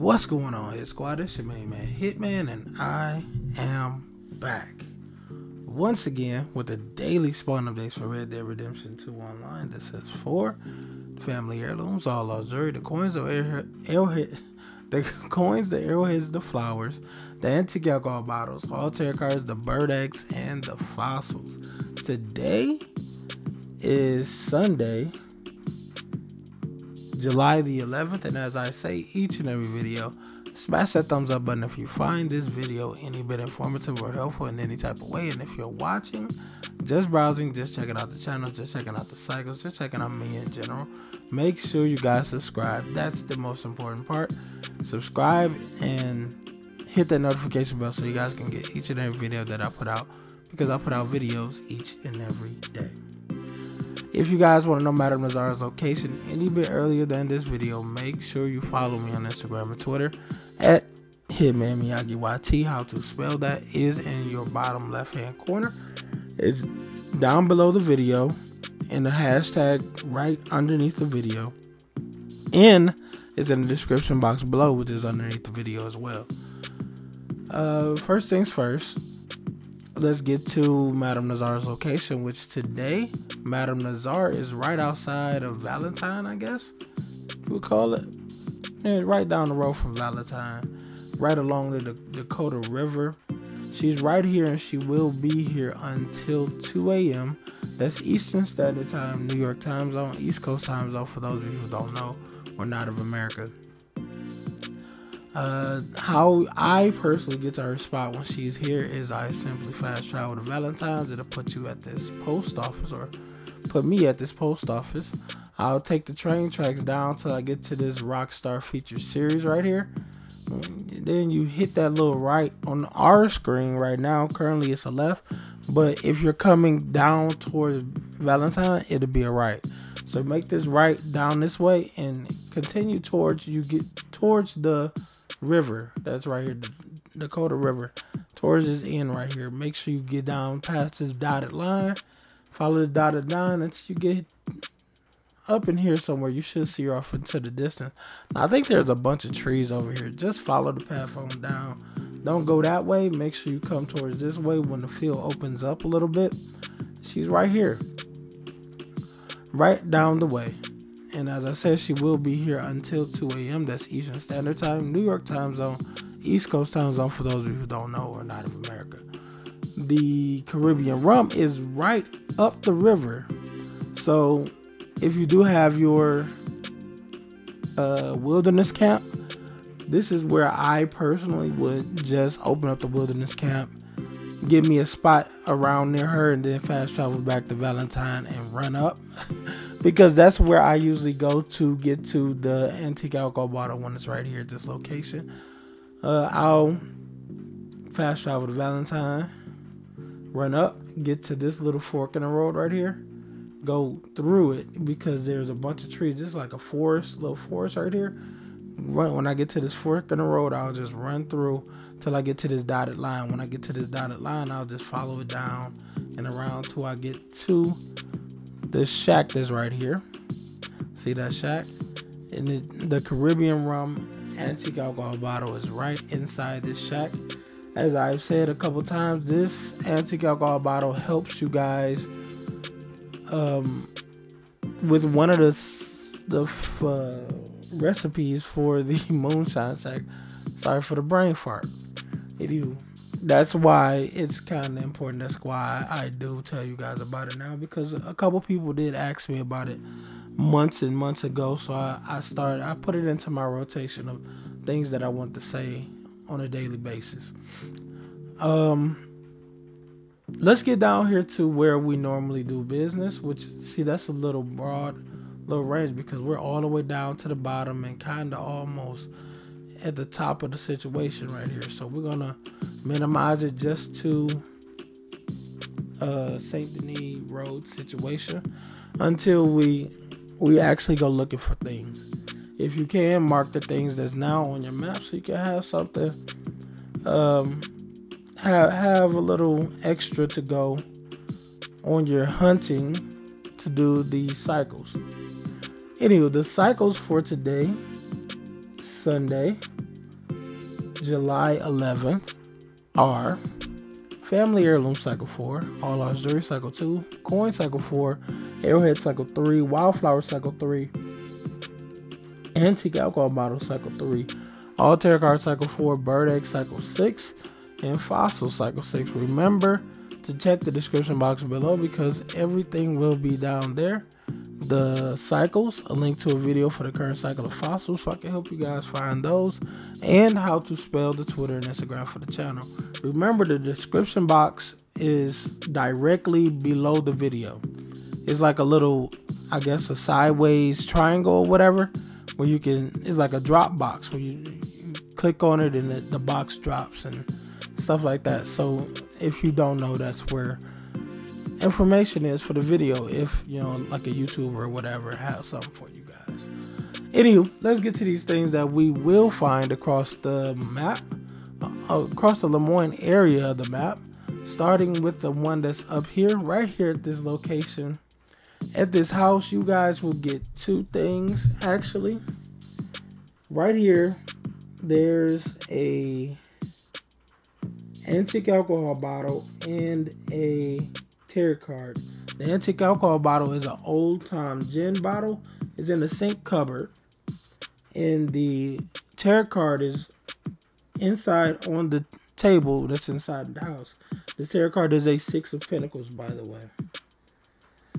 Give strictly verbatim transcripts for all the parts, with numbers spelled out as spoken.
What's going on, Hit Squad? This your main man Hitman, and I am back once again with the daily spawn updates for Red Dead Redemption two Online. This is for the family heirlooms, all luxury, the coins, the arrowhead, the coins, the arrowheads, the flowers, the antique alcohol bottles, altar cards, the bird eggs, and the fossils. Today is Sunday, July the eleventh, and as I say each and every video, smash that thumbs up button if you find this video any bit informative or helpful in any type of way. And if you're watching, just browsing, just checking out the channel, just checking out the cycles, just checking out me in general, make sure you guys subscribe. That's the most important part. Subscribe and hit that notification bell so you guys can get each and every video that I put out, because I put out videos each and every day. If you guys want to know Madame Nazar's location any bit earlier than this video, make sure you follow me on Instagram and Twitter at Hitman Miyagi Y T. How to spell that is in your bottom left hand corner. It's down below the video in the hashtag right underneath the video. N is in the description box below, which is underneath the video as well. Uh, first things first. Let's get to Madame Nazar's location, which today, Madame Nazar is right outside of Valentine, I guess you would call it. Yeah, right down the road from Valentine, right along the Dakota River. She's right here, and she will be here until two A M That's Eastern Standard Time, New York time zone, East Coast time zone, for those of you who don't know or not of America. Uh, how I personally get to her spot when she's here is I simply fast travel to Valentine's. It'll put you at this post office, or put me at this post office. I'll take the train tracks down till I get to this Rockstar feature series right here. And then you hit that little right on our screen right now. Currently it's a left, but if you're coming down towards Valentine, it'll be a right. So make this right down this way and continue towards, you get towards the river that's right here, the Dakota River, towards this end right here. Make sure you get down past this dotted line, follow the dotted line until you get up in here somewhere. You should see her off into the distance. Now, I think there's a bunch of trees over here. Just follow the path on down. Don't go that way. Make sure you come towards this way when the field opens up a little bit. She's right here, right down the way. And as I said, she will be here until two A M That's Eastern Standard Time, New York time zone, East Coast time zone, for those of you who don't know or not of America. The Caribbean Rum is right up the river. So if you do have your uh, wilderness camp, this is where I personally would just open up the wilderness camp, give me a spot around near her, and then fast travel back to Valentine and run up, because that's where I usually go to get to the antique alcohol bottle when it's right here at this location. uh, I'll fast travel to Valentine, run up, get to this little fork in the road right here, go through it because there's a bunch of trees, just like a forest, little forest right here. Right when I get to this fork in the road, I'll just run through till I get to this dotted line. When I get to this dotted line, I'll just follow it down and around till I get to this shack that's right here. See that shack? And the, the Caribbean Rum antique alcohol bottle is right inside this shack. As I've said a couple times, this antique alcohol bottle helps you guys um, with one of the the uh, recipes for the moonshine shack. Sorry for the brain fart. Anywho, that's why it's kind of important. That's why I do tell you guys about it now, because a couple people did ask me about it months and months ago. So I, I started, I put it into my rotation of things that I want to say on a daily basis. Um, let's get down here to where we normally do business, which, see, that's a little broad, little range, because we're all the way down to the bottom and kind of almost at the top of the situation right here. So we're gonna minimize it just to uh, Saint Denis Rhodes situation until we we actually go looking for things. If you can, mark the things that's now on your map so you can have something, um, have, have a little extra to go on your hunting to do the cycles. Anyway, the cycles for today, Sunday, July eleventh are Family Heirloom Cycle four, All Our Jury Cycle two, Coin Cycle four, Arrowhead Cycle three, Wildflower Cycle three, Antique Alcohol Bottle Cycle three, Altair Card Cycle four, Bird Egg Cycle six, and Fossil Cycle six. Remember to check the description box below because everything will be down there. The cycles, a link to a video for the current cycle of fossils so I can help you guys find those, and how to spell the Twitter and Instagram for the channel. Remember, the description box is directly below the video. It's like a little, I guess, a sideways triangle or whatever, where you can, it's like a drop box where you, you click on it and the, the box drops and stuff like that. So if you don't know, that's where information is for the video, if you know, like a YouTuber or whatever have something for you guys. Anywho, let's get to these things that we will find across the map, uh, across the Lemoyne area of the map, starting with the one that's up here, right here at this location. At this house, you guys will get two things, actually. Right here, there's a antique alcohol bottle and a tarot card. The antique alcohol bottle is an old time gin bottle. It's in the sink cupboard. And the tarot card is inside on the table that's inside the house. This tarot card is a Six of Pentacles, by the way.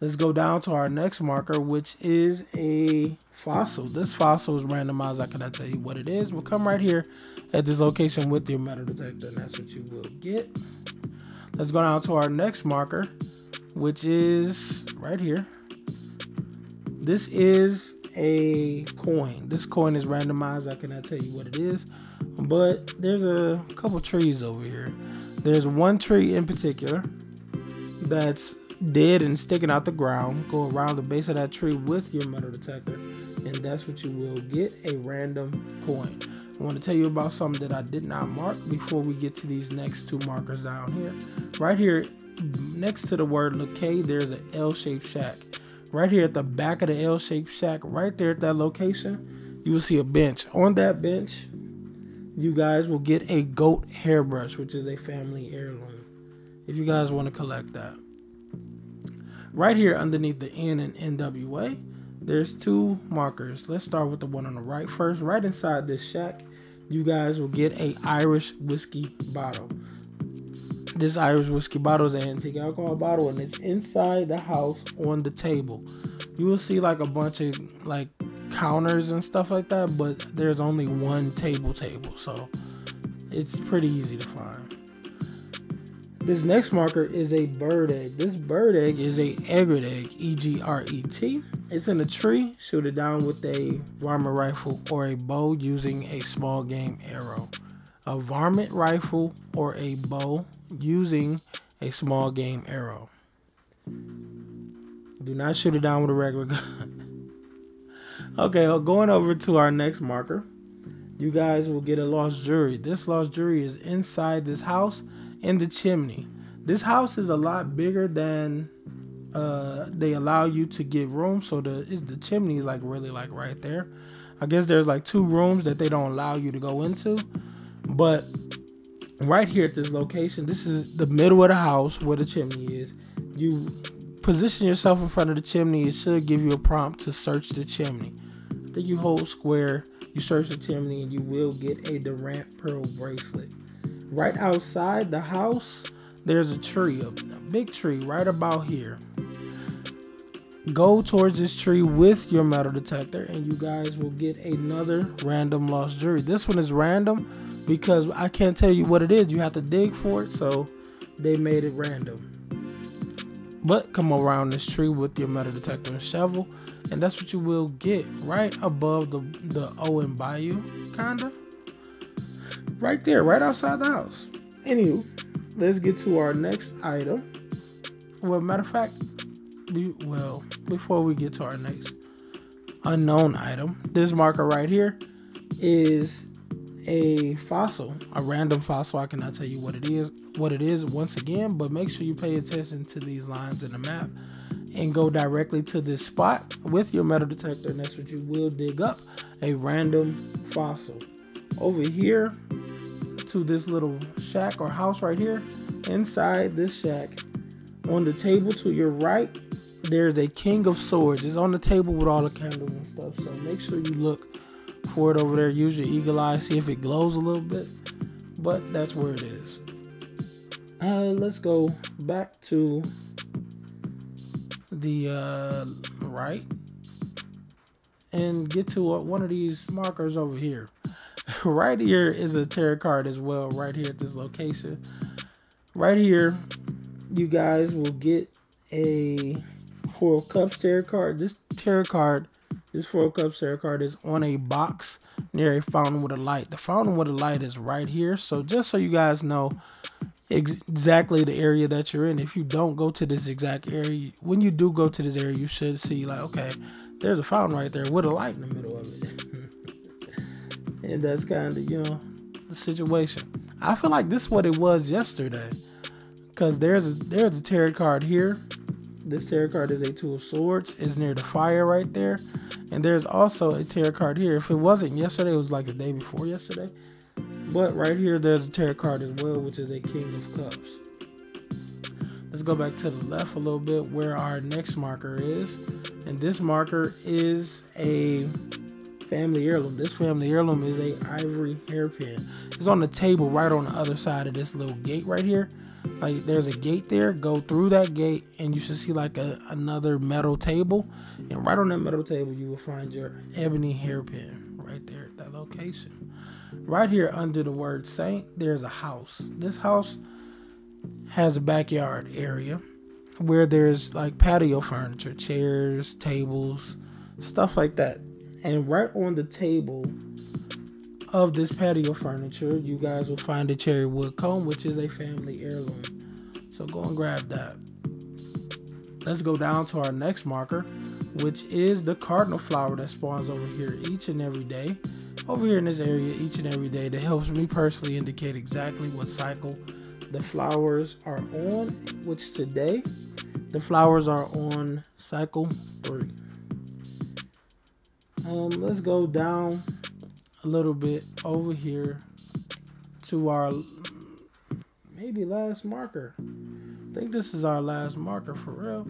Let's go down to our next marker, which is a fossil. This fossil is randomized. I cannot tell you what it is. We'll come right here at this location with your metal detector, and that's what you will get. Let's go down to our next marker, which is right here. This is a coin. This coin is randomized. I cannot tell you what it is, but there's a couple trees over here. There's one tree in particular that's dead and sticking out the ground. Go around the base of that tree with your metal detector, and that's what you will get, a random coin. I want to tell you about something that I did not mark before we get to these next two markers down here. Right here next to the word Lecay, there's an L-shaped shack. Right here at the back of the L-shaped shack, right there at that location, you will see a bench. On that bench, you guys will get a goat hairbrush, which is a family heirloom, if you guys want to collect that. Right here underneath the N in N W A, there's two markers. Let's start with the one on the right first. Right inside this shack, you guys will get a Irish whiskey bottle. This Irish whiskey bottle is an antique alcohol bottle, and it's inside the house on the table. You will see like a bunch of like counters and stuff like that, but there's only one table table, so it's pretty easy to find. This next marker is a bird egg. This bird egg is a egret egg, E G R E T. It's in a tree. Shoot it down with a varmint rifle or a bow using a small game arrow. A varmint rifle or a bow using a small game arrow. Do not shoot it down with a regular gun. Okay, well, going over to our next marker, you guys will get a lost jewelry. This lost jewelry is inside this house in the chimney. This house is a lot bigger than uh they allow you to get room, so the is the chimney is like really like right there. I guess there's like two rooms that they don't allow you to go into, but right here at this location, this is the middle of the house where the chimney is. You position yourself in front of the chimney. It should give you a prompt to search the chimney. I think you hold square, you search the chimney, and you will get a Durant pearl bracelet. Right outside the house, there's a tree, a big tree right about here. Go towards this tree with your metal detector, and you guys will get another random lost jewelry. This one is random because I can't tell you what it is. You have to dig for it, so they made it random. But come around this tree with your metal detector and shovel, and that's what you will get right above the, the Owen Bayou, kinda. Right there, right outside the house. Anywho, let's get to our next item. Well, matter of fact, we, well, before we get to our next unknown item, this marker right here is a fossil, a random fossil. I cannot tell you what it is, what it is once again, but make sure you pay attention to these lines in the map and go directly to this spot with your metal detector, and that's what you will dig up, a random fossil. Over here to this little shack or house right here. Inside this shack, on the table to your right, there's a King of Swords. It's on the table with all the candles and stuff, so make sure you look for it over there. Use your eagle eye, see if it glows a little bit, but that's where it is. Uh, let's go back to the uh, right and get to uh, one of these markers over here. Right here is a tarot card as well, right here at this location. Right here, you guys will get a Four of Cups tarot card. This tarot card, this Four of Cups tarot card is on a box near a fountain with a light. The fountain with a light is right here. So just so you guys know ex exactly the area that you're in, if you don't go to this exact area, when you do go to this area, you should see like, okay, there's a fountain right there with a light in the middle of it. And that's kind of, you know, the situation. I feel like this is what it was yesterday, because there's a, there's a tarot card here. This tarot card is a Two of Swords. It's near the fire right there. And there's also a tarot card here. If it wasn't yesterday, it was like the day before yesterday. But right here, there's a tarot card as well, which is a King of Cups. Let's go back to the left a little bit where our next marker is. And this marker is a family heirloom. This family heirloom is a ivory hairpin. It's on the table right on the other side of this little gate right here. Like there's a gate there. Go through that gate and you should see like a, another metal table, and right on that metal table you will find your ebony hairpin right there at that location. Right here under the word saint, there's a house. This house has a backyard area where there's like patio furniture, chairs, tables, stuff like that. And right on the table of this patio furniture, you guys will find a cherry wood comb, which is a family heirloom. So go and grab that. Let's go down to our next marker, which is the cardinal flower that spawns over here each and every day. Over here in this area each and every day, that helps me personally indicate exactly what cycle the flowers are on, which today the flowers are on cycle three. Um, let's go down a little bit over here to our maybe last marker. I think this is our last marker for real,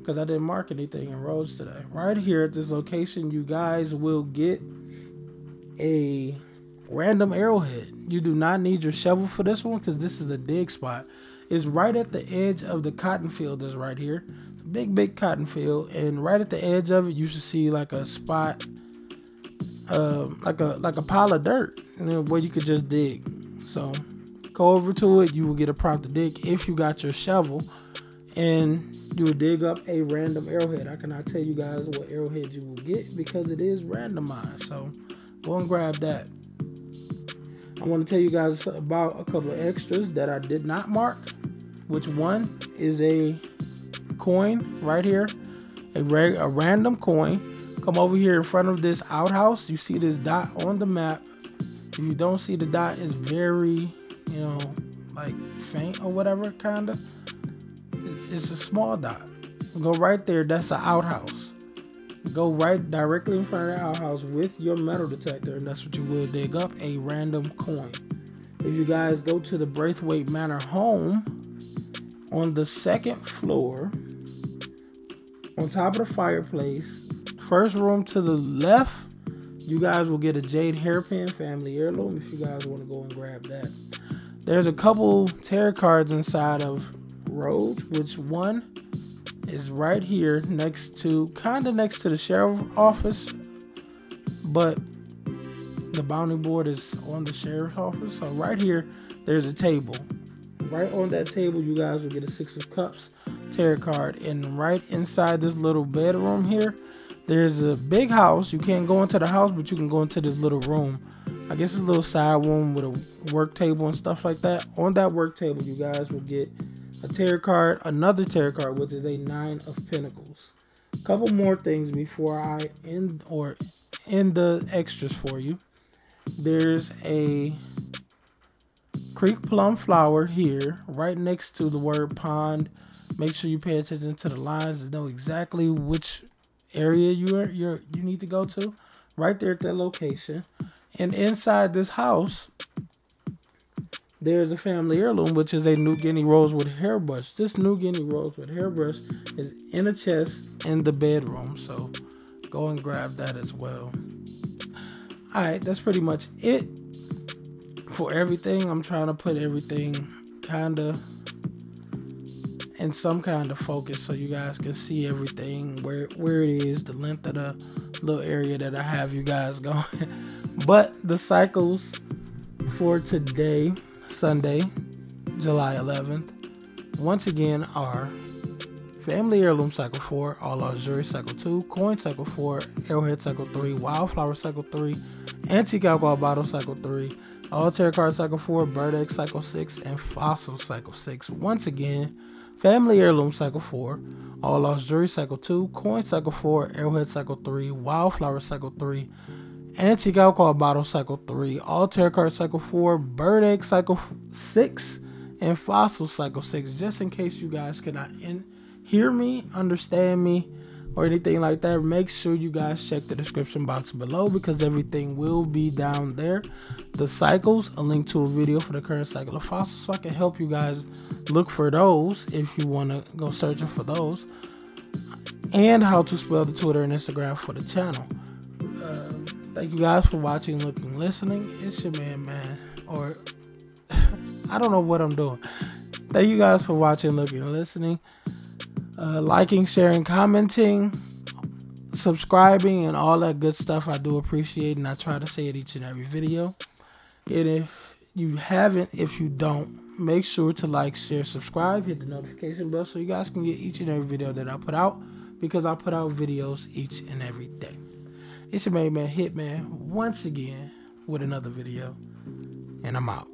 because I didn't mark anything in Rhodes today. Right here at this location, you guys will get a random arrowhead. You do not need your shovel for this one, because this is a dig spot. It's right at the edge of the cotton field that's right here. It's a big, big cotton field, and right at the edge of it, you should see like a spot. Uh, like a like a pile of dirt, and then where you could just dig. So go over to it. You will get a prompt to dig if you got your shovel, and you will dig up a random arrowhead. I cannot tell you guys what arrowhead you will get because it is randomized. So go and grab that. I want to tell you guys about a couple of extras that I did not mark. Which one is a coin right here, a ra- a random coin. Come over here in front of this outhouse. You see this dot on the map. If you don't see the dot, it's very, you know, like faint or whatever, kind of. It's a small dot. Go right there. That's an outhouse. Go right directly in front of the outhouse with your metal detector, and that's what you will dig up, a random coin. If you guys go to the Braithwaite Manor home, on the second floor, on top of the fireplace, first room to the left, you guys will get a jade hairpin, family heirloom, if you guys want to go and grab that. There's a couple tarot cards inside of Rhodes, which one is right here next to, kind of next to the sheriff's office, but the bounty board is on the sheriff's office. So right here, there's a table. Right on that table, you guys will get a Six of Cups tarot card. And right inside this little bedroom here, there's a big house. You can't go into the house, but you can go into this little room. I guess it's a little side room with a work table and stuff like that. On that work table, you guys will get a tarot card, another tarot card, which is a Nine of Pentacles. A couple more things before I end or end the extras for you. There's a creek plum flower here, right next to the word pond. Make sure you pay attention to the lines and know exactly which area you are, you're, you need to go to, right there at that location. And inside this house, there's a family heirloom, which is a New Guinea rosewood hairbrush. This New Guinea rosewood hairbrush is in a chest in the bedroom, so go and grab that as well. All right, that's pretty much it for everything. I'm trying to put everything kind of in some kind of focus so you guys can see everything, where where it is, the length of the little area that I have you guys going. But the cycles for today, Sunday, July eleventh, once again are Family Heirloom Cycle four, All Luxury Cycle two, Coin Cycle four, Arrowhead Cycle three, Wildflower Cycle three, Antique Alcohol Bottle Cycle three, Altair Card Cycle four, Bird Egg Cycle six, and Fossil Cycle six. Once again, Family Heirloom Cycle four, All Luxury Cycle two, Coin Cycle four, Arrowhead Cycle three, Wildflower Cycle three, Antique Alcohol Bottle Cycle three, Altair Card Cycle four, Bird Egg Cycle six, and Fossil Cycle six. Just in case you guys cannot in hear me, understand me, or anything like that, make sure you guys check the description box below, because everything will be down there. The cycles, a link to a video for the current cycle of fossils, so I can help you guys look for those if you want to go searching for those, and how to spell the Twitter and Instagram for the channel. Uh, thank you guys for watching, looking, listening. It's your man, man, or I don't know what I'm doing. Thank you guys for watching, looking, listening. Uh, liking, sharing, commenting, subscribing, and all that good stuff I do appreciate, and I try to say it each and every video. And if you haven't, if you don't, make sure to like, share, subscribe, hit the notification bell so you guys can get each and every video that I put out, because I put out videos each and every day. It's your main man Hitman once again with another video, and I'm out.